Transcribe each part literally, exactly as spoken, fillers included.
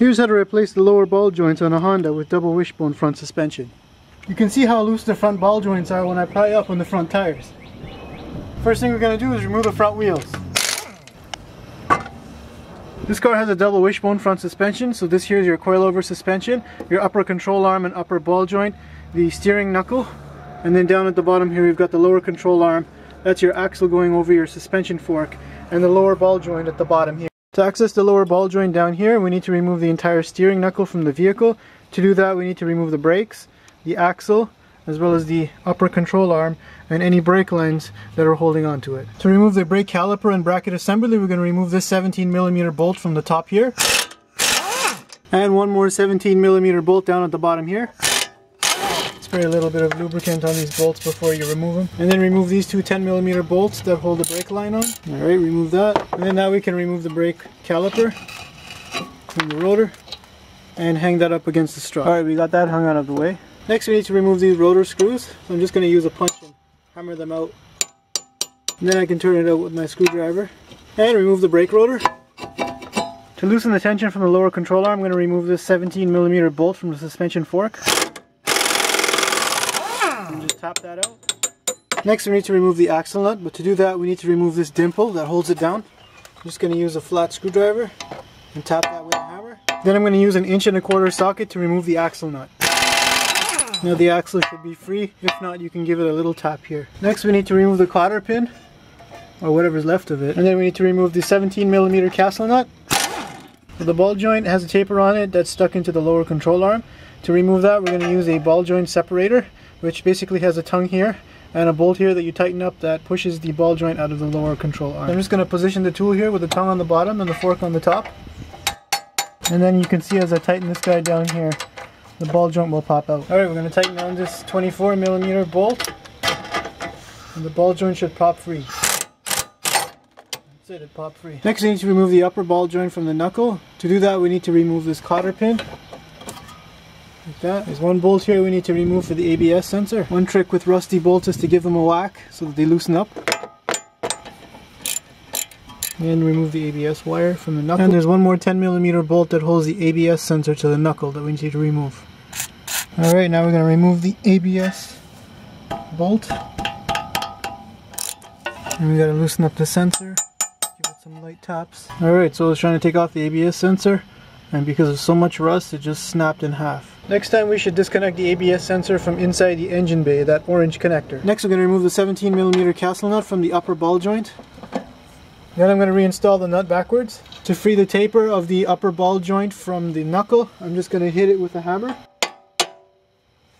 Here's how to replace the lower ball joints on a Honda with double wishbone front suspension. You can see how loose the front ball joints are when I pry up on the front tires. First thing we're going to do is remove the front wheels. This car has a double wishbone front suspension, so this here is your coilover suspension, your upper control arm and upper ball joint, the steering knuckle, and then down at the bottom here we've got the lower control arm. That's your axle going over your suspension fork, and the lower ball joint at the bottom here. To access the lower ball joint down here, we need to remove the entire steering knuckle from the vehicle. To do that, we need to remove the brakes, the axle, as well as the upper control arm and any brake lines that are holding onto it. To remove the brake caliper and bracket assembly, we're going to remove this seventeen millimeter bolt from the top here. And one more seventeen millimeter bolt down at the bottom here. Spray a little bit of lubricant on these bolts before you remove them. And then remove these two ten millimeter bolts that hold the brake line on. Alright, remove that. And then now we can remove the brake caliper from the rotor and hang that up against the strut. Alright, we got that hung out of the way. Next we need to remove these rotor screws, so I'm just going to use a punch and hammer them out. And then I can turn it out with my screwdriver. And remove the brake rotor. To loosen the tension from the lower control arm, I'm going to remove this seventeen millimeter bolt from the suspension fork. And just tap that out. Next we need to remove the axle nut, but to do that we need to remove this dimple that holds it down. I'm just going to use a flat screwdriver and tap that with a hammer. Then I'm going to use an inch and a quarter socket to remove the axle nut. Now the axle should be free, if not you can give it a little tap here. Next we need to remove the cotter pin, or whatever's left of it, and then we need to remove the seventeen millimeter castle nut. So the ball joint has a taper on it that's stuck into the lower control arm. To remove that we're going to use a ball joint separator, which basically has a tongue here and a bolt here that you tighten up that pushes the ball joint out of the lower control arm. I'm just going to position the tool here with the tongue on the bottom and the fork on the top. And then you can see as I tighten this guy down here, the ball joint will pop out. Alright, we're going to tighten on this twenty-four millimeter bolt and the ball joint should pop free. That's it, it popped free. Next we need to remove the upper ball joint from the knuckle. To do that we need to remove this cotter pin. Like that. There's one bolt here we need to remove for the A B S sensor. One trick with rusty bolts is to give them a whack so that they loosen up. And remove the A B S wire from the knuckle. And there's one more ten millimeter bolt that holds the A B S sensor to the knuckle that we need to remove. Alright, now we're going to remove the A B S bolt. And we got to loosen up the sensor. Give it some light taps. Alright, so I was trying to take off the A B S sensor, and because of so much rust, it just snapped in half. Next time we should disconnect the A B S sensor from inside the engine bay, that orange connector. Next we're going to remove the seventeen millimeter castle nut from the upper ball joint. Then I'm going to reinstall the nut backwards. To free the taper of the upper ball joint from the knuckle, I'm just going to hit it with a hammer.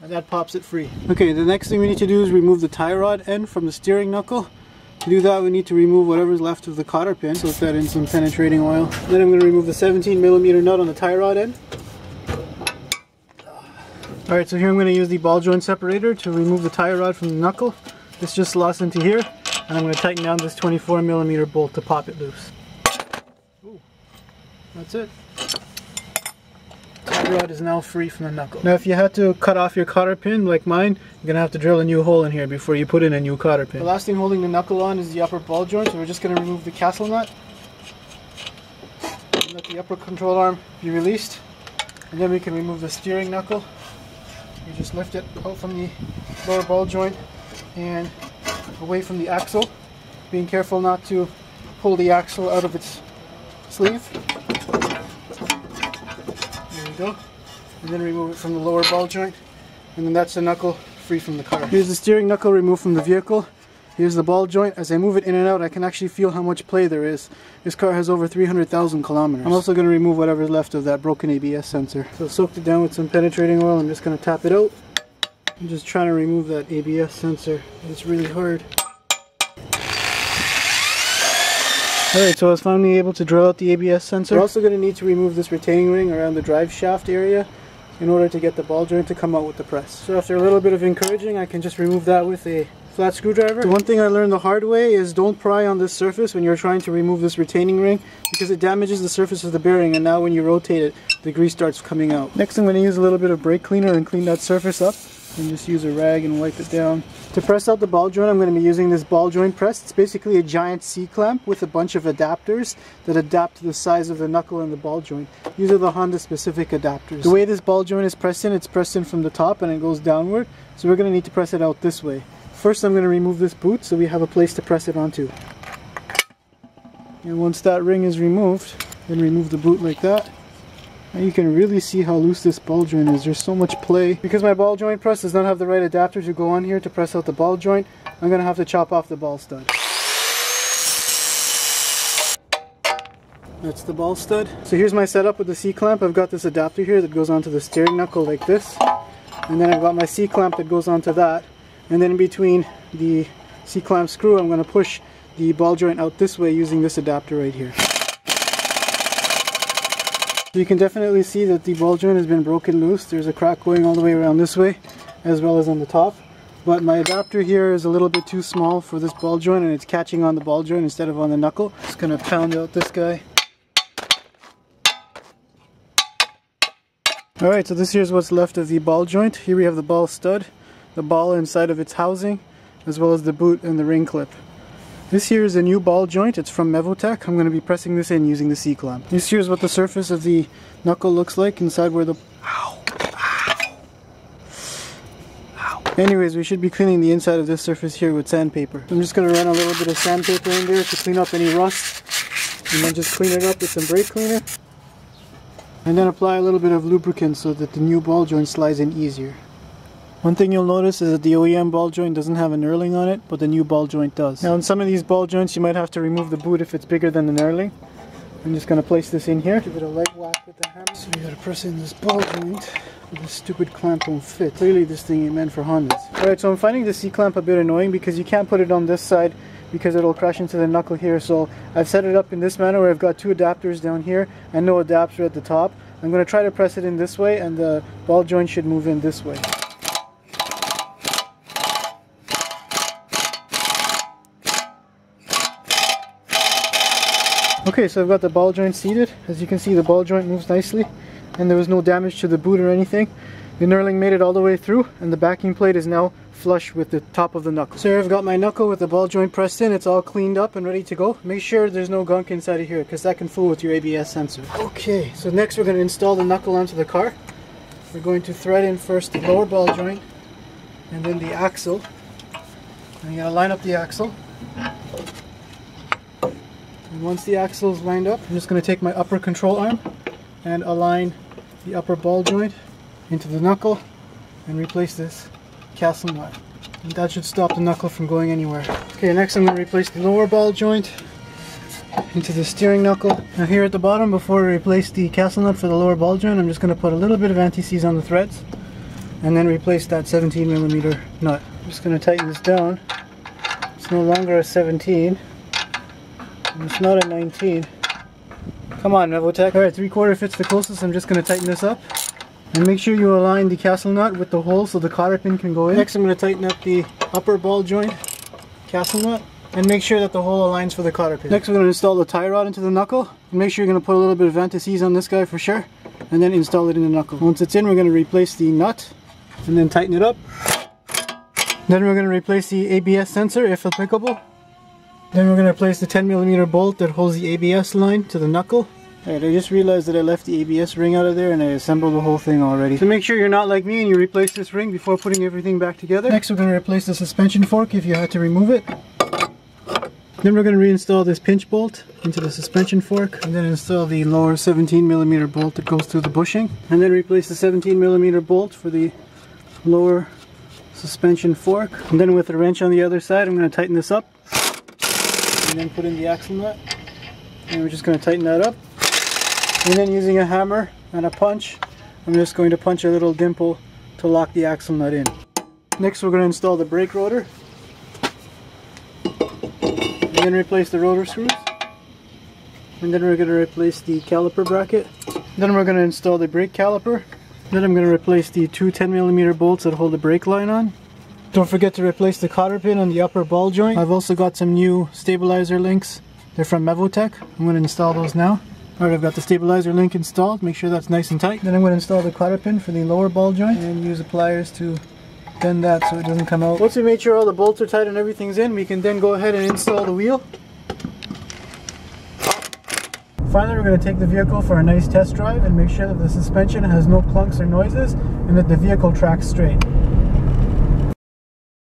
And that pops it free. Okay, the next thing we need to do is remove the tie rod end from the steering knuckle. To do that, we need to remove whatever's left of the cotter pin. So let's add in some penetrating oil. Then I'm going to remove the seventeen millimeter nut on the tie rod end. Alright, so here I'm going to use the ball joint separator to remove the tie rod from the knuckle. This just slots into here. And I'm going to tighten down this twenty-four millimeter bolt to pop it loose. Ooh, that's it. Tie rod is now free from the knuckle. Now if you had to cut off your cotter pin like mine, you're going to have to drill a new hole in here before you put in a new cotter pin. The last thing holding the knuckle on is the upper ball joint, so we're just going to remove the castle nut. And let the upper control arm be released. And then we can remove the steering knuckle. You just lift it out from the lower ball joint and away from the axle, being careful not to pull the axle out of its sleeve. There we go. And then remove it from the lower ball joint, and then that's the knuckle free from the car. Here's the steering knuckle removed from the vehicle. Here's the ball joint. As I move it in and out, I can actually feel how much play there is. This car has over three hundred thousand kilometers. I'm also going to remove whatever's left of that broken A B S sensor. So I soaked it down with some penetrating oil. I'm just going to tap it out. I'm just trying to remove that A B S sensor. It's really hard. Alright, so I was finally able to drill out the A B S sensor. We're also going to need to remove this retaining ring around the drive shaft area in order to get the ball joint to come out with the press. So after a little bit of encouraging, I can just remove that with a flat screwdriver. The one thing I learned the hard way is don't pry on this surface when you're trying to remove this retaining ring, because it damages the surface of the bearing, and now when you rotate it, the grease starts coming out. Next I'm going to use a little bit of brake cleaner and clean that surface up. and just use a rag and wipe it down. To press out the ball joint, I'm going to be using this ball joint press. It's basically a giant C-clamp with a bunch of adapters that adapt to the size of the knuckle and the ball joint. These are the Honda specific adapters. The way this ball joint is pressed in, it's pressed in from the top and it goes downward, so we're going to need to press it out this way. First, I'm going to remove this boot so we have a place to press it onto. And once that ring is removed, then remove the boot like that. And you can really see how loose this ball joint is. There's so much play. Because my ball joint press does not have the right adapter to go on here to press out the ball joint, I'm going to have to chop off the ball stud. That's the ball stud. So here's my setup with the C-clamp. I've got this adapter here that goes onto the steering knuckle like this. And then I've got my C-clamp that goes onto that. And then in between the C-clamp screw, I'm going to push the ball joint out this way using this adapter right here. You can definitely see that the ball joint has been broken loose. There's a crack going all the way around this way as well as on the top, but my adapter here is a little bit too small for this ball joint and it's catching on the ball joint instead of on the knuckle. Just gonna pound out this guy. Alright, so this here's what's left of the ball joint. Here we have the ball stud, the ball inside of its housing, as well as the boot and the ring clip. This here is a new ball joint. It's from Mevotech. I'm going to be pressing this in using the C-clamp. This here is what the surface of the knuckle looks like inside where the... Ow! Ow! Ow! Anyways, we should be cleaning the inside of this surface here with sandpaper. I'm just going to run a little bit of sandpaper in there to clean up any rust. And then just clean it up with some brake cleaner. And then apply a little bit of lubricant so that the new ball joint slides in easier. One thing you'll notice is that the O E M ball joint doesn't have an knurling on it, but the new ball joint does. Now on some of these ball joints you might have to remove the boot if it's bigger than the knurling. I'm just going to place this in here. Give it a light whack with the hammer. So you got to press in this ball joint, but this stupid clamp won't fit. Clearly this thing ain't meant for Hondas. Alright, so I'm finding the C-clamp a bit annoying because you can't put it on this side because it'll crash into the knuckle here. So I've set it up in this manner where I've got two adapters down here and no adapter at the top. I'm going to try to press it in this way and the ball joint should move in this way. Okay, so I've got the ball joint seated. As you can see, the ball joint moves nicely and there was no damage to the boot or anything. The knurling made it all the way through and the backing plate is now flush with the top of the knuckle. So here I've got my knuckle with the ball joint pressed in. It's all cleaned up and ready to go. Make sure there's no gunk inside of here because that can fool with your A B S sensor. Okay, so next we're going to install the knuckle onto the car. We're going to thread in first the lower ball joint and then the axle. And you got to line up the axle. And once the axle is lined up, I'm just going to take my upper control arm and align the upper ball joint into the knuckle and replace this castle nut. And that should stop the knuckle from going anywhere. Okay, next I'm going to replace the lower ball joint into the steering knuckle. Now here at the bottom, before I replace the castle nut for the lower ball joint, I'm just going to put a little bit of anti-seize on the threads and then replace that seventeen millimeter nut. I'm just going to tighten this down. It's no longer a seventeen. It's not a nineteen. Come on, Mevotech. Alright, three quarter fits the closest. I'm just going to tighten this up. And make sure you align the castle nut with the hole so the cotter pin can go in. Next, I'm going to tighten up the upper ball joint, castle nut, and make sure that the hole aligns for the cotter pin. Next, we're going to install the tie rod into the knuckle. And make sure you're going to put a little bit of anti-seize on this guy for sure. And then install it in the knuckle. Once it's in, we're going to replace the nut and then tighten it up. Then we're going to replace the A B S sensor if applicable. Then we're going to replace the ten millimeter bolt that holds the A B S line to the knuckle. Alright, I just realized that I left the A B S ring out of there and I assembled the whole thing already. So make sure you're not like me and you replace this ring before putting everything back together. Next we're going to replace the suspension fork if you had to remove it. Then we're going to reinstall this pinch bolt into the suspension fork and then install the lower seventeen millimeter bolt that goes through the bushing. And then replace the seventeen millimeter bolt for the lower suspension fork. And then with a wrench on the other side, I'm going to tighten this up. And then put in the axle nut, and we're just going to tighten that up. And then using a hammer and a punch, I'm just going to punch a little dimple to lock the axle nut in. Next we're going to install the brake rotor, and then replace the rotor screws. And then we're going to replace the caliper bracket. Then we're going to install the brake caliper. Then I'm going to replace the two ten millimeter bolts that hold the brake line on. Don't forget to replace the cotter pin on the upper ball joint. I've also got some new stabilizer links. They're from Mevotech. I'm going to install those now. Alright, I've got the stabilizer link installed. Make sure that's nice and tight. Then I'm going to install the cotter pin for the lower ball joint and use the pliers to bend that so it doesn't come out. Once we made sure all the bolts are tight and everything's in, we can then go ahead and install the wheel. Finally, we're going to take the vehicle for a nice test drive and make sure that the suspension has no clunks or noises and that the vehicle tracks straight.